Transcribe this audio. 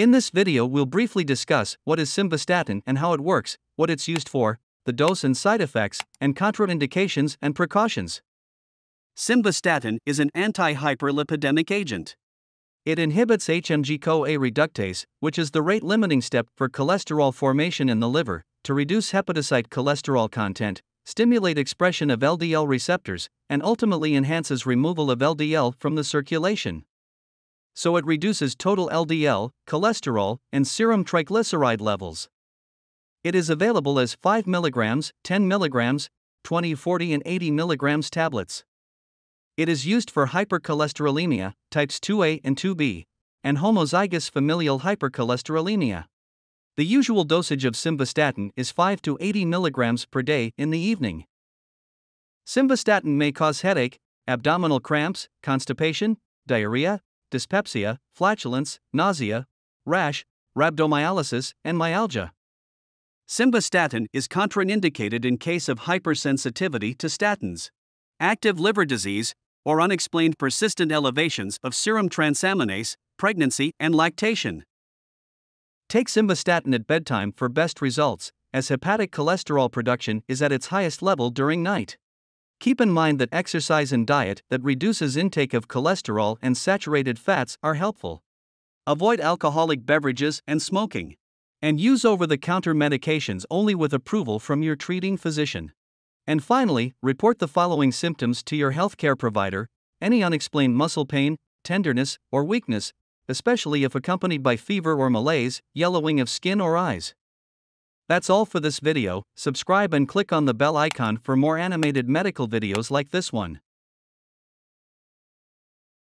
In this video we'll briefly discuss what is simvastatin and how it works, what it's used for, the dose and side effects, and contraindications and precautions. Simvastatin is an anti-hyperlipidemic agent. It inhibits HMG-CoA reductase, which is the rate-limiting step for cholesterol formation in the liver, to reduce hepatocyte cholesterol content, stimulate expression of LDL receptors, and ultimately enhances removal of LDL from the circulation. So it reduces total LDL, cholesterol, and serum triglyceride levels. It is available as 5 mg, 10 mg, 20, 40, and 80 mg tablets. It is used for hypercholesterolemia, types 2A and 2B, and homozygous familial hypercholesterolemia. The usual dosage of simvastatin is 5 to 80 mg per day in the evening. Simvastatin may cause headache, abdominal cramps, constipation, diarrhea, dyspepsia, flatulence, nausea, rash, rhabdomyolysis, and myalgia. Simvastatin is contraindicated in case of hypersensitivity to statins, active liver disease, or unexplained persistent elevations of serum transaminase, pregnancy, and lactation. Take simvastatin at bedtime for best results, as hepatic cholesterol production is at its highest level during night. Keep in mind that exercise and diet that reduces intake of cholesterol and saturated fats are helpful. Avoid alcoholic beverages and smoking. And use over-the-counter medications only with approval from your treating physician. And finally, report the following symptoms to your healthcare provider: any unexplained muscle pain, tenderness, or weakness, especially if accompanied by fever or malaise, yellowing of skin or eyes. That's all for this video. Subscribe and click on the bell icon for more animated medical videos like this one.